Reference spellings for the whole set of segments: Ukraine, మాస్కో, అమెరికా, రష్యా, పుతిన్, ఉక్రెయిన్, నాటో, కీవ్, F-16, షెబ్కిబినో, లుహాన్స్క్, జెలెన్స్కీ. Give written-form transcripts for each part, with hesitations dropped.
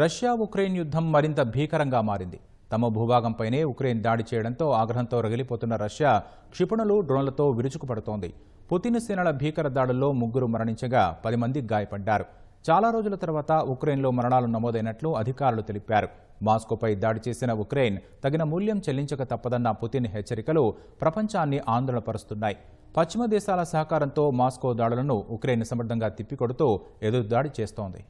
రష్యా ఉక్రెయిన్ యుద్ధం మరింత భీకరంగా మారింది. తమ భూభాగంపైనే ఉక్రెయిన్ దాడి చేయడంతో ఆగ్రహంతో రగిలిపోతున్న రష్యా క్షిపణులు, డ్రోన్లతో విరుచుకుపడుతోంది. పుతిన్ సేనల భీకర దాడుల్లో ముగ్గురు మరణించగా 10 మంది గాయపడ్డారు. చాలా రోజుల తర్వాత ఉక్రెయిన్లో మరణాలు నమోదైనట్లు అధికారులు తెలిపారు. మాస్కోపై దాడి చేసిన ఉక్రెయిన్ తగిన మూల్యం చెల్లించక తప్పదన్న పుతిన్ హెచ్చరికలు ప్రపంచాన్ని ఆందోళనపరుస్తున్నాయి. పశ్చిమ దేశాల సహకారంతో మాస్కో దాడులను ఉక్రెయిన్ సమర్థంగా తిప్పికొడుతూ ఎదురుదాడి చేస్తోంది.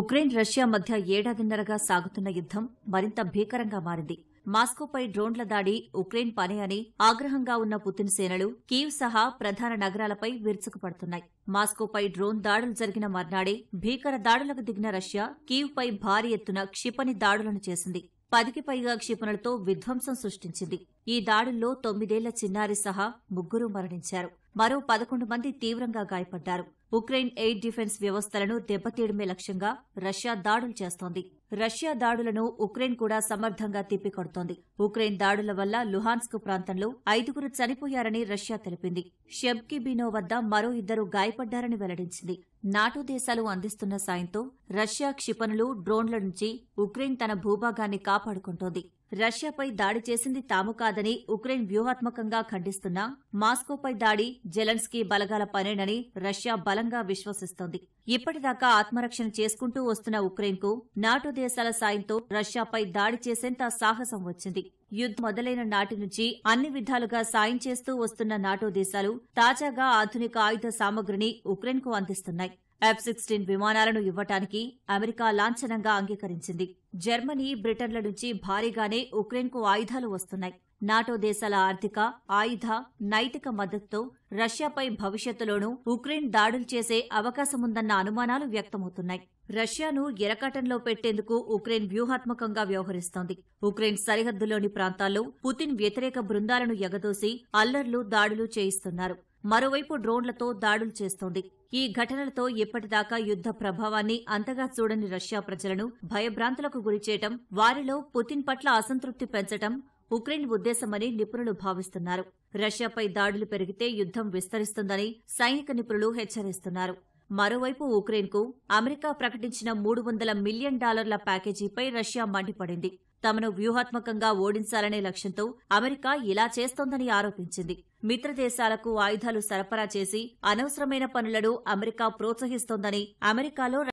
ఉక్రెయిన్ రష్యా మధ్య ఏడాదిన్నరగా సాగుతున్న యుద్ధం మరింత భీకరంగా మారింది. మాస్కోపై డ్రోన్ల దాడి ఉక్రెయిన్ పనే అని ఆగ్రహంగా ఉన్న పుతిన్ సేనలు కీవ్ సహా ప్రధాన నగరాలపై విరుచుకుపడుతున్నాయి. మాస్కోపై డ్రోన్ దాడులు జరిగిన మర్నాడే భీకర దాడులకు దిగిన రష్యా కీవ్పై భారీ ఎత్తున క్షిపణి దాడులను చేసింది. 10కి పైగా క్షిపణులతో విధ్వంసం సృష్టించింది. ఈ దాడుల్లో 9 ఏళ్ల చిన్నారి సహా ముగ్గురు మరణించారు. మరో 11 మంది తీవ్రంగా గాయపడ్డారు. ఉక్రెయిన్ ఎయిర్ డిఫెన్స్ వ్యవస్థలను దెబ్బతీయడమే లక్ష్యంగా రష్యా దాడులు చేస్తోంది. రష్యా దాడులను ఉక్రెయిన్ కూడా సమర్థంగా తిప్పికొడుతోంది. ఉక్రెయిన్ దాడుల వల్ల లుహాన్స్క్ ప్రాంతంలో 5గురు చనిపోయారని రష్యా తెలిపింది. షెబ్కిబినో వద్ద మరో 2 గాయపడ్డారని వెల్లడించింది. నాటో దేశాలు అందిస్తున్న సాయంతో రష్యా క్షిపణులు, డ్రోన్ల నుంచి ఉక్రెయిన్ తన భూభాగాన్ని కాపాడుకుంటోంది. రష్యాపై దాడి చేసింది తాము కాదని ఉక్రెయిన్ వ్యూహాత్మకంగా ఖండిస్తున్నా మాస్కోపై దాడి జెలెన్స్కీ బలగాల పనేనని రష్యా బలంగా విశ్వసిస్తోంది. ఇప్పటిదాకా ఆత్మరక్షణ చేసుకుంటూ వస్తున్న ఉక్రెయిన్కు నాటో దేశాల సాయంతో రష్యాపై దాడి చేసేంత సాహసం వచ్చింది. యుద్ధం మొదలైన నాటి నుంచి అన్ని విధాలుగా సాయం చేస్తూ వస్తున్న నాటో దేశాలు తాజాగా ఆధునిక ఆయుధ సామగ్రిని ఉక్రెయిన్కు అందిస్తున్నాయి. F-16 విమానాలను ఇవ్వటానికి అమెరికా లాంఛనంగా అంగీకరించింది. జర్మనీ, బ్రిటన్ల నుంచి భారీగానే ఉక్రెయిన్కు ఆయుధాలు వస్తున్నాయి. నాటో దేశాల ఆర్థిక, ఆయుధ, నైతిక మద్దతుతో రష్యాపై భవిష్యత్తులోనూ ఉక్రెయిన్ దాడులు చేసే అవకాశముందన్న అనుమానాలు వ్యక్తమవుతున్నాయి. రష్యాను ఎరకటంలో పెట్టేందుకు ఉక్రెయిన్ వ్యూహాత్మకంగా వ్యవహరిస్తోంది. ఉక్రెయిన్ సరిహద్దులోని ప్రాంతాల్లో పుతిన్ వ్యతిరేక బృందాలను ఎగదోసి అల్లర్లు, దాడులు చేయిస్తున్నారు. మరోవైపు డ్రోన్లతో దాడులు చేస్తోంది. ఈ ఘటనలతో ఇప్పటిదాకా యుద్ధ ప్రభావాన్ని అంతగా చూడని రష్యా ప్రజలను భయభ్రాంతులకు గురిచేయటం, వారిలో పుతిన్ పట్ల అసంతృప్తి పెంచటం ఉక్రెయిన్ ఉద్దేశమని నిపుణులు భావిస్తున్నారు. రష్యాపై దాడులు పెరిగితే యుద్ధం విస్తరిస్తుందని సైనిక నిపుణులు హెచ్చరిస్తున్నారు. మరోవైపు ఉక్రెయిన్కు అమెరికా ప్రకటించిన $300 మిలియన్ ప్యాకేజీపై రష్యా మండిపడింది. తమను వ్యూహాత్మకంగా ఓడించాలనే లక్ష్యంతో అమెరికా ఇలా చేస్తోందని ఆరోపించింది. మిత్రదేశాలకు ఆయుధాలు సరఫరా చేసి అనవసరమైన పనులను అమెరికా ప్రోత్సహిస్తోందని అమెరికాలో